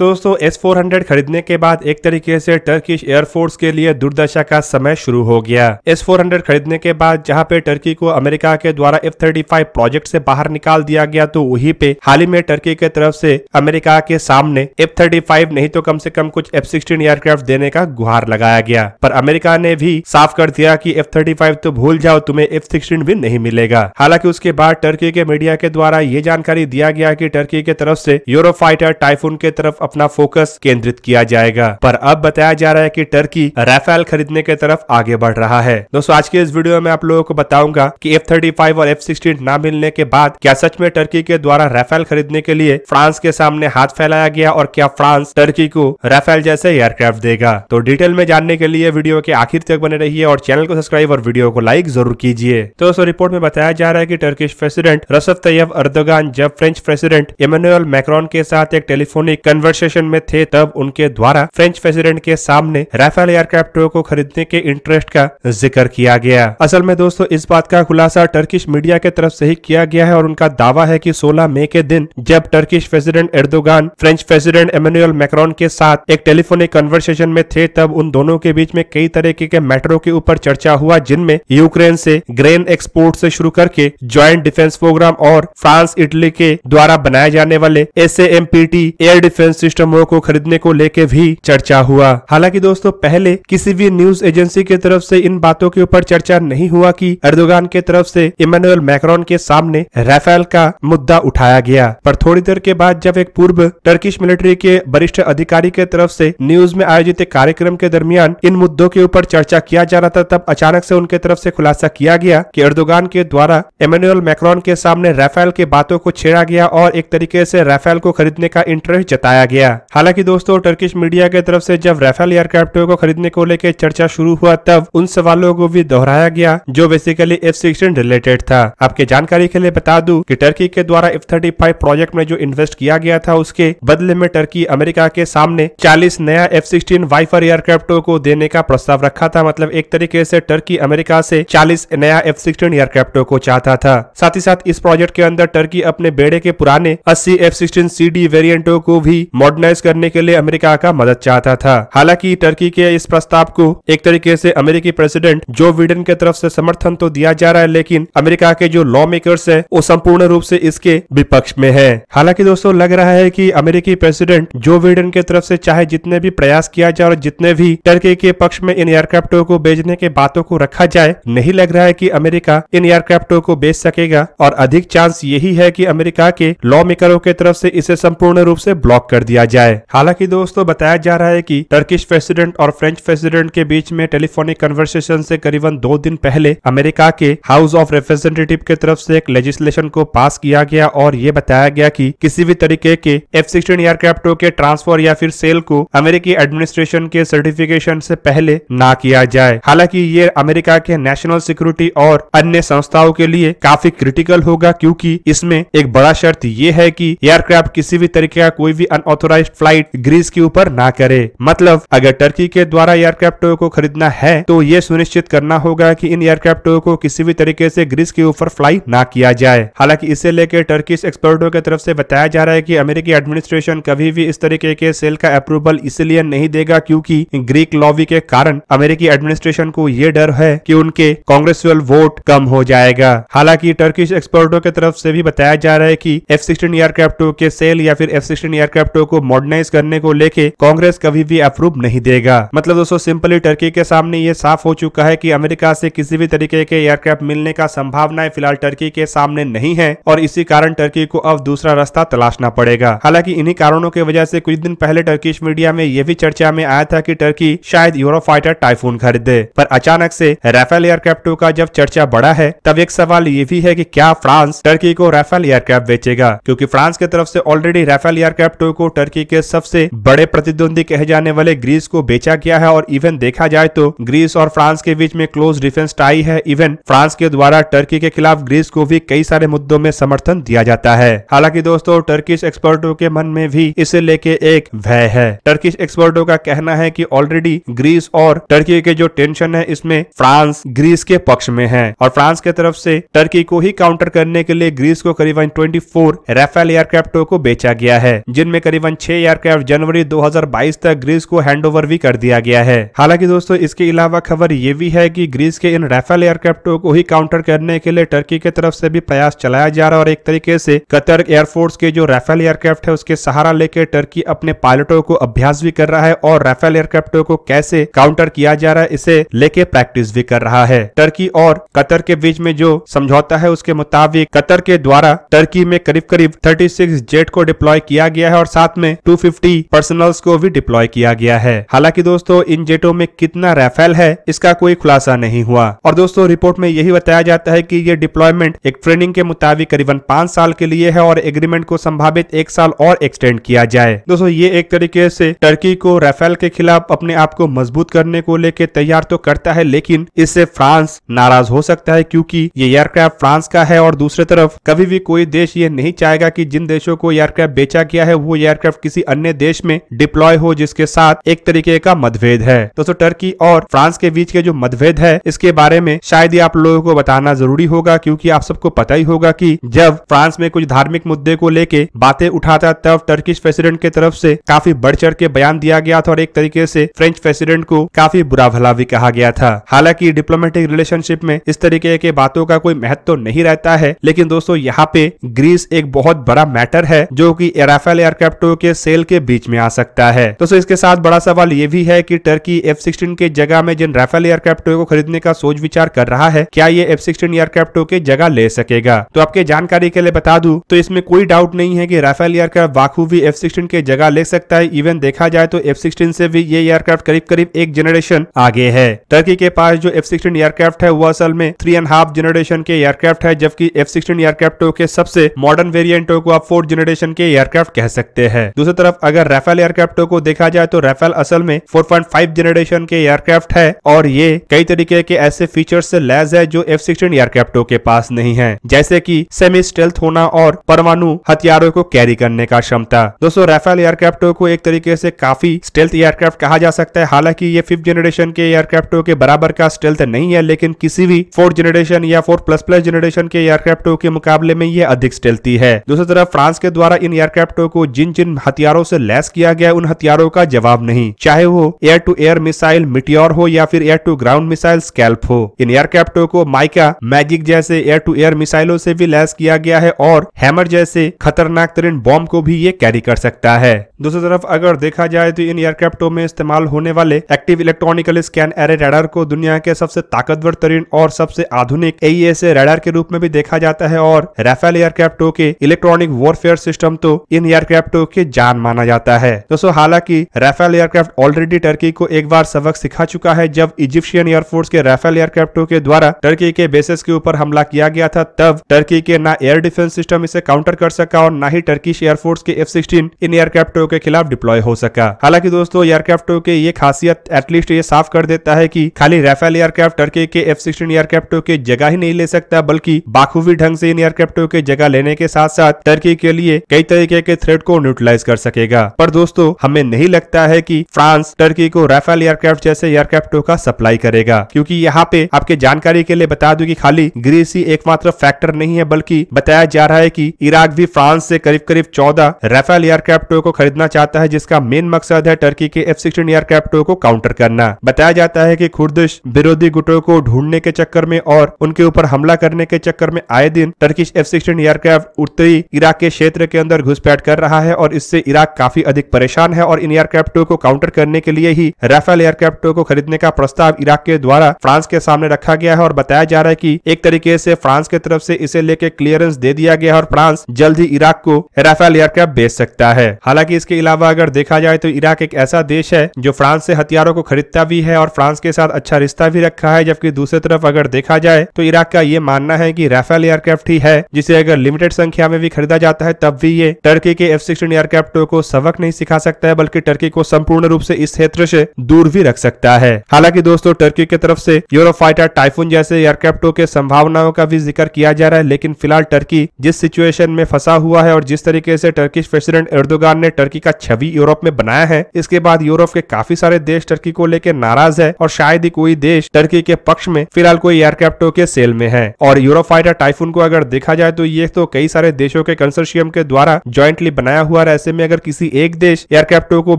दोस्तों S-400 खरीदने के बाद एक तरीके से टर्किश एयरफोर्स के लिए दुर्दशा का समय शुरू हो गया। S-400 खरीदने के बाद जहां पे टर्की को अमेरिका के द्वारा F-35 प्रोजेक्ट से बाहर निकाल दिया गया, तो वहीं पे हाल ही में टर्की के तरफ से अमेरिका के सामने F-35 नहीं तो कम से कम कुछ F-16 एयरक्राफ्ट देने का गुहार लगाया गया। पर अमेरिका ने भी साफ कर दिया कि F-35 तो भूल जाओ, तुम्हें F-16 भी नहीं मिलेगा। हालांकि उसके बाद टर्की के मीडिया के द्वारा ये जानकारी दिया गया कि टर्की के तरफ से यूरोफाइटर टाइफून के तरफ अपना फोकस केंद्रित किया जाएगा। पर अब बताया जा रहा है कि टर्की राफेल खरीदने के तरफ आगे बढ़ रहा है। दोस्तों आज के इस वीडियो में आप लोगों को बताऊंगा कि F-35 और F-16 ना मिलने के बाद क्या सच में टर्की के द्वारा राफेल खरीदने के लिए फ्रांस के सामने हाथ फैलाया गया, और क्या फ्रांस टर्की को राफेल जैसे एयरक्राफ्ट देगा। तो डिटेल में जानने के लिए वीडियो के आखिर तक बने रहिए और चैनल को सब्सक्राइब और वीडियो को लाइक जरूर कीजिए। तो दोस्तों रिपोर्ट में बताया जा रहा है कि Turkish president Recep Tayyip Erdogan जब फ्रेंच प्रेसिडेंट इमैनुएल मैक्रोन के साथ एक टेलीफोनिक कन्वर्सेशन में थे, तब उनके द्वारा फ्रेंच प्रेसिडेंट के सामने राफेल एयरक्राफ्टों को खरीदने के इंटरेस्ट का जिक्र किया गया। असल में दोस्तों इस बात का खुलासा टर्किश मीडिया के तरफ से ही किया गया है, और उनका दावा है कि 16 मई के दिन जब Turkish president Erdogan French president Emmanuel Macron के साथ एक टेलीफोनिक कन्वर्सेशन में थे, तब उन दोनों के बीच में कई तरीके के मैटरों के ऊपर चर्चा हुआ, जिनमें यूक्रेन से ग्रेन एक्सपोर्ट से शुरू करके ज्वाइंट डिफेंस प्रोग्राम और फ्रांस इटली के द्वारा बनाए जाने वाले SAMP/T एयर डिफेंस सिस्टमों को खरीदने को लेके भी चर्चा हुआ। हालांकि दोस्तों पहले किसी भी न्यूज एजेंसी की तरफ से इन बातों के ऊपर चर्चा नहीं हुआ कि एर्दोगान के तरफ से इमैनुएल मैक्रोन के सामने राफेल का मुद्दा उठाया गया। पर थोड़ी देर के बाद जब एक पूर्व टर्किश मिलिट्री के वरिष्ठ अधिकारी के तरफ से न्यूज में आयोजित एक कार्यक्रम के दरमियान इन मुद्दों के ऊपर चर्चा किया जा रहा था, तब अचानक से उनके तरफ से खुलासा किया गया कि एर्दोगान के द्वारा इमैनुएल मैक्रोन के सामने राफेल के बातों को छेड़ा गया और एक तरीके से राफेल को खरीदने का इंटरेस्ट जताया गया। हालांकि दोस्तों टर्किश मीडिया के तरफ से जब राफेल एयरक्राफ्टों को खरीदने को लेकर चर्चा शुरू हुआ, तब उन सवालों को भी दोहराया गया जो बेसिकली F-16 रिलेटेड था। आपके जानकारी के लिए बता दूं कि टर्की के द्वारा F-35 प्रोजेक्ट में जो इन्वेस्ट किया गया था, उसके बदले में टर्की अमेरिका के सामने 40 नया F-16 वाइपर एयरक्राफ्टों को देने का प्रस्ताव रखा था। मतलब एक तरीके से टर्की अमेरिका से 40 नया F-16 एयरक्राफ्टों को चाहता था। साथ ही साथ इस प्रोजेक्ट के अंदर टर्की अपने बेड़े के पुराने 80 F-16CD वेरियंटों को भी मॉडर्नाइज करने के लिए अमेरिका का मदद चाहता था। हालांकि टर्की के इस प्रस्ताव को एक तरीके से अमेरिकी प्रेसिडेंट जो बाइडेन के तरफ से समर्थन तो दिया जा रहा है, लेकिन अमेरिका के जो लॉ मेकर्स हैं वो संपूर्ण रूप से इसके विपक्ष में हैं। हालांकि दोस्तों लग रहा है कि अमेरिकी प्रेसिडेंट जो बाइडेन के तरफ से चाहे जितने भी प्रयास किया जाए और जितने भी टर्की के पक्ष में इन एयरक्राफ्टों को बेचने के बातों को रखा जाए, नहीं लग रहा है कि अमेरिका इन एयरक्राफ्टों को बेच सकेगा, और अधिक चांस यही है कि अमेरिका के लॉ मेकरों के तरफ से इसे संपूर्ण रूप से ब्लॉक कर दिया जाए। हालांकि दोस्तों बताया जा रहा है कि टर्किश प्रेसिडेंट और फ्रेंच प्रेसिडेंट के बीच में टेलीफोनिक कन्वर्सेशन से करीबन 2 दिन पहले अमेरिका के हाउस ऑफ रिप्रेजेंटेटिव के तरफ से एक लेजिस्लेशन को पास किया गया, और ये बताया गया कि किसी भी तरीके के F-16 एयरक्राफ्टों के ट्रांसफर या फिर सेल को अमेरिकी एडमिनिस्ट्रेशन के सर्टिफिकेशन से पहले ना किया जाए। हालांकि ये अमेरिका के नेशनल सिक्योरिटी और अन्य संस्थाओं के लिए काफी क्रिटिकल होगा, क्योंकि इसमें एक बड़ा शर्त ये है कि एयरक्राफ्ट किसी भी तरीके का कोई भी अनऑथोराइज्ड फ्लाइट ग्रीस के ऊपर ना करे। मतलब अगर टर्की के द्वारा एयरक्राफ्टों को खरीदना है तो ये सुनिश्चित करना होगा कि इन एयरक्राफ्टों को किसी भी तरीके से ग्रीस के ऊपर फ्लाई ना किया जाए। हालांकि इसे लेकर टर्किश एक्सपर्टों की तरफ से बताया जा रहा है कि अमेरिकी एडमिनिस्ट्रेशन कभी भी इस तरीके के सेल का अप्रूवल इसलिए नहीं देगा क्योंकि ग्रीक लॉबी के कारण अमेरिकी एडमिनिस्ट्रेशन को ये डर है कि उनके कांग्रेसुअल वोट कम हो जाएगा। हालांकि टर्किश एक्सपर्टों की तरफ से भी बताया जा रहा है कि F-16 एयरक्राफ्टों के सेल या फिर F-16 एयरक्राफ्टों को मॉडर्नाइज करने को लेके कांग्रेस कभी भी अप्रूव नहीं देगा। मतलब दोस्तों सिंपली टर्की के सामने ये साफ हो चुका है कि अमेरिका से किसी भी तरीके के एयरक्राफ्ट मिलने का संभावनाएं फिलहाल टर्की के सामने नहीं है, और इसी कारण टर्की को अब दूसरा रास्ता तलाशना पड़ेगा। हालांकि इन्हीं कारणों की वजह से कुछ दिन पहले टर्किश मीडिया में यह भी चर्चा में आया था कि टर्की शायद यूरोफाइटर टाइफून खरीदे। पर अचानक से राफेल एयरक्राफ्टों का जब चर्चा बढ़ा है, तब एक सवाल ये भी है कि क्या फ्रांस टर्की को राफेल एयरक्राफ्ट बेचेगा, क्योंकि फ्रांस की तरफ से ऑलरेडी राफेल एयरक्राफ्टों को टर्की के सबसे बड़े प्रतिद्वंदी कहे जाने वाले ग्रीस को बेचा गया है। और इवन देखा जाए तो ग्रीस और फ्रांस के बीच में क्लोज डिफेंस टाई है। इवन फ्रांस के द्वारा टर्की के खिलाफ ग्रीस को भी कई सारे मुद्दों में समर्थन दिया जाता है। हालांकि दोस्तों टर्किश एक्सपर्टों के मन में भी इसे लेके एक भय है। टर्किश एक्सपर्टों का कहना है कि ऑलरेडी ग्रीस और टर्की के जो टेंशन है, इसमें फ्रांस ग्रीस के पक्ष में है, और फ्रांस के तरफ से टर्की को ही काउंटर करने के लिए ग्रीस को करीबन 24 राफेल एयरक्राफ्टों को बेचा गया है, जिनमें करीब तकरीबन 6 एयरक्राफ्ट जनवरी 2022 तक ग्रीस को हैंडओवर भी कर दिया गया है। हालांकि दोस्तों इसके अलावा खबर ये भी है कि ग्रीस के इन राफेल एयरक्राफ्टों को ही काउंटर करने के लिए टर्की की तरफ से भी प्रयास चलाया जा रहा है और एक तरीके से कतर एयरफोर्स के जो राफेल एयरक्राफ्ट है उसके सहारा लेकर टर्की अपने पायलटों को अभ्यास भी कर रहा है और राफेल एयरक्राफ्टों को कैसे काउंटर किया जा रहा है इसे लेके प्रैक्टिस भी कर रहा है। टर्की और कतर के बीच में जो समझौता है उसके मुताबिक कतर के द्वारा टर्की में करीब करीब 36 जेट को डिप्लॉय किया गया है और साथ में 250 पर्सनल्स को भी डिप्लॉय किया गया है। हालांकि दोस्तों इन जेटों में कितना राफेल है इसका कोई खुलासा नहीं हुआ और दोस्तों रिपोर्ट में यही बताया जाता है कि ये डिप्लॉयमेंट एक ट्रेनिंग के मुताबिक करीबन 5 साल के लिए है और एग्रीमेंट को संभावित 1 साल और एक्सटेंड किया जाए। दोस्तों ये एक तरीके से टर्की को राफेल के खिलाफ अपने आप को मजबूत करने को लेकर तैयार तो करता है, लेकिन इससे फ्रांस नाराज हो सकता है क्योंकि ये एयरक्राफ्ट फ्रांस का है और दूसरे तरफ कभी भी कोई देश ये नहीं चाहेगा कि जिन देशों को एयरक्राफ्ट बेचा गया है वो एयरक्राफ्ट किसी अन्य देश में डिप्लॉय हो, जिसके साथ एक तरीके का मतभेद है। दोस्तों टर्की और फ्रांस के बीच के जो मतभेद है इसके बारे में शायद ही आप लोगों को बताना जरूरी होगा क्योंकि आप सबको पता ही होगा कि जब फ्रांस में कुछ धार्मिक मुद्दे को लेके बातें उठाता तब टर्किश प्रेसिडेंट के तरफ से काफी बढ़ चढ़ के बयान दिया गया था और एक तरीके से फ्रेंच प्रेसिडेंट को काफी बुरा भला भी कहा गया था। हालांकि डिप्लोमेटिक रिलेशनशिप में इस तरीके के बातों का कोई महत्व तो नहीं रहता है, लेकिन दोस्तों यहाँ पे ग्रीस एक बहुत बड़ा मैटर है जो कि राफेल एयरक्राफ्टों के सेल के बीच में आ सकता है। दोस्तों इसके साथ बड़ा सवाल ये भी है कि टर्की F-16 के जगह में जिन राफेल एयरक्राफ्टों को खरीदने का सोच विचार कर रहा है क्या ये F-16 एयरक्राफ्टों के जगह ले सकेगा। तो आपके जानकारी के लिए बता दूं तो इसमें कोई डाउट नहीं है कि राफेल एयरक्राफ्ट बाखूबी F-16 के जगह ले सकता है। इवन देखा जाए तो F-16 से भी ये एयरक्राफ्ट करीब करीब एक जनरेशन आगे है। टर्की के पास जो F-16 एयरक्राफ्ट है वो असल में 3.5 जनरेशन के एयरक्राफ्ट है, जबकि F-16 एयरक्राफ्टों के सबसे मॉडर्न वेरिएंटों को आप 4 जनरेशन के एयरक्राफ्ट कह सकते हैं। दूसरी तरफ अगर राफेल एयरक्राफ्टों को देखा जाए तो राफेल असल में 4.5 जनरेशन के एयरक्राफ्ट है और ये कई तरीके के ऐसे फीचर्स से लैस है जो F-16 एयरक्राफ्टों के पास नहीं है, जैसे कि सेमी स्टेल्थ होना और परमाणु हथियारों को कैरी करने का क्षमता। दोस्तों राफेल एयरक्राफ्टों को एक तरीके से काफी स्टेल्थ एयरक्राफ्ट कहा जा सकता है। हालांकि ये 5th जनरेशन के एयरक्राफ्टों के बराबर का स्टेल्थ नहीं है, लेकिन किसी भी 4 जनरेशन या 4++ जनरेशन के एयरक्राफ्टों के मुकाबले में ये अधिक स्टेल्थी है। दूसरी तरफ फ्रांस के द्वारा इन एयरक्राफ्टों को जिन जिन हथियारों से लैस किया गया उन हथियारों का जवाब नहीं, चाहे वो air to air missile Meteor हो या फिर air to ground missile scalp हो। इन एयरक्राफ्टों को माइका मैजिक जैसे एयर टू एयर मिसाइलों से भी लैस किया गया है और हैमर जैसे खतरनाक तरीन बॉम्ब को भी ये कैरी कर सकता है। दूसरी तरफ अगर देखा जाए तो इन एयरक्राफ्टों में इस्तेमाल होने वाले active electronical scan array radar को दुनिया के सबसे ताकतवर तरीन और सबसे आधुनिक AESA रडार के रूप में भी देखा जाता है और राफेल एयरक्राफ्टों के इलेक्ट्रॉनिक वॉरफेयर सिस्टम तो इन एयरक्राफ्टों के जान माना जाता है। दोस्तों हालांकि राफेल एयरक्राफ्ट ऑलरेडी टर्की को एक बार सबक सिखा चुका है। जब इजिप्शियन एयरफोर्स के राफेल एयरक्राफ्टों के द्वारा टर्की के बेसिस के ऊपर हमला किया गया था तब टर्की के ना एयर डिफेंस सिस्टम इसे काउंटर कर सका और ना ही टर्किश एयरफोर्स के F-16 इन एयरक्राफ्टों के खिलाफ डिप्लॉय हो सका। हालांकि दोस्तों एयरक्राफ्टों के ये खासियत एटलीस्ट ये साफ कर देता है कि खाली राफेल एयरक्राफ्ट टर्की के F-16 एयरक्राफ्टों के जगह ही नहीं ले सकता, बल्कि बाखूबी ढंग से इन एयरक्राफ्टों के जगह लेने के साथ साथ टर्की के लिए कई तरीके के थ्रेट को न्यूट्रलाइज कर सकेगा। पर दोस्तों हमें नहीं लगता है कि फ्रांस टर्की को राफेल एयरक्राफ्ट जैसे एयरक्राफ्टों का सप्लाई करेगा, क्योंकि यहाँ पे आपके जानकारी के लिए बता दूं कि खाली ग्रीस ही एकमात्र फैक्टर नहीं है, बल्कि बताया जा रहा है कि इराक भी फ्रांस से करीब करीब 14 राफेल एयरक्राफ्टों को खरीदना चाहता है, जिसका मेन मकसद है टर्की के F-16 एयरक्राफ्टों को काउंटर करना। बताया जाता है कि खुर्दिश विरोधी गुटों को ढूंढने के चक्कर में और उनके ऊपर हमला करने के चक्कर में आए दिन टर्किश F-16 एयरक्राफ्ट उत्तरी इराक के क्षेत्र के अंदर घुसपैठ कर रहा है और इससे इराक काफी अधिक परेशान है और इन एयरक्राफ्टों को काउंटर करने के लिए ही राफेल एयरक्राफ्टों को खरीदने का प्रस्ताव इराक के द्वारा फ्रांस के सामने रखा गया है और बताया जा रहा है कि एक तरीके से फ्रांस की तरफ से इसे लेके क्लियरेंस दे दिया गया और फ्रांस जल्द ही इराक को राफेल एयरक्राफ्ट बेच सकता है। हालांकि इसके अलावा अगर देखा जाए तो इराक एक ऐसा देश है जो फ्रांस से हथियारों को खरीदता भी है और फ्रांस के साथ अच्छा रिश्ता भी रखा है, जबकि दूसरी तरफ अगर देखा जाए तो इराक का ये मानना है कि राफेल एयरक्राफ्ट ही है जिसे अगर लिमिटेड संख्या में भी खरीदा जाता है तब भी ये टर्की के F-16 एयरक्राफ्टों को सबक नहीं सिखा सकता है, बल्कि टर्की को संपूर्ण रूप से इस क्षेत्र से दूर भी रख सकता है। हालांकि दोस्तों टर्की की तरफ से यूरोफाइटर टाइफून जैसे एयरक्राफ्टों के संभावनाओं का भी जिक्र किया जा रहा है, लेकिन फिलहाल टर्की जिस सिचुएशन में फंसा हुआ है और जिस तरीके से टर्किश प्रेसिडेंट एर्दोगान ने टर्की टर्की का छवि यूरोप में बनाया है। इसके बाद यूरोप के काफी सारे देश टर्की को लेकर नाराज है और शायद ही कोई देश टर्की के पक्ष में फिलहाल कोई एयरक्राफ्टों के सेल में है। और यूरोफाइटर टाइफून को अगर देखा जाए तो ये तो कई सारे देशों के कंसोर्शियम के द्वारा ज्वाइंटली बनाया हुआ है। ऐसे में अगर किसी एक देश एयरक्राफ्टों को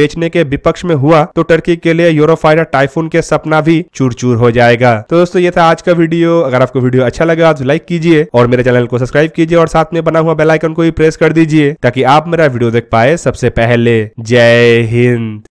बेचने के विपक्ष में हुआ तो टर्की के लिए यूरोफाइटर टाइफून के सपना भी चूर चूर हो जाएगा। तो दोस्तों ये था आज का वीडियो। अगर आपको वीडियो अच्छा लगा तो लाइक कीजिए और मेरे चैनल को सब्सक्राइब कीजिए और साथ में बना हुआ बेल आइकन को भी प्रेस कर दीजिए ताकि आप मेरा वीडियो देख पाए सबसे पहले। जय हिंद।